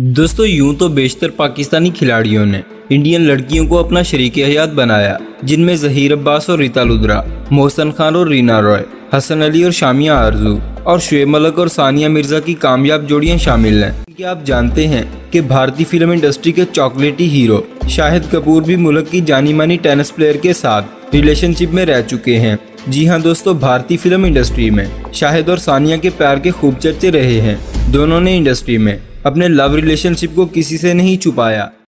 दोस्तों यूं तो बेशतर पाकिस्तानी खिलाड़ियों ने इंडियन लड़कियों को अपना शरीके हयात बनाया, जिनमें ज़हीर अब्बास और रीता लुद्रा, मोहसिन खान और रीना रॉय, हसन अली और शामिया आरजू और शुएब मलिक और सानिया मिर्जा की कामयाब जोड़ियां शामिल हैं। क्या आप जानते हैं कि भारतीय फिल्म इंडस्ट्री के चॉकलेटी हीरो शाहिद कपूर भी मुल्क की जानी मानी टेनिस प्लेयर के साथ रिलेशनशिप में रह चुके हैं। जी हाँ दोस्तों, भारतीय फिल्म इंडस्ट्री में शाहिद और सानिया के प्यार के खूब चर्चे रहे हैं। दोनों ने इंडस्ट्री में अपने लव रिलेशनशिप को किसी से नहीं छुपाया।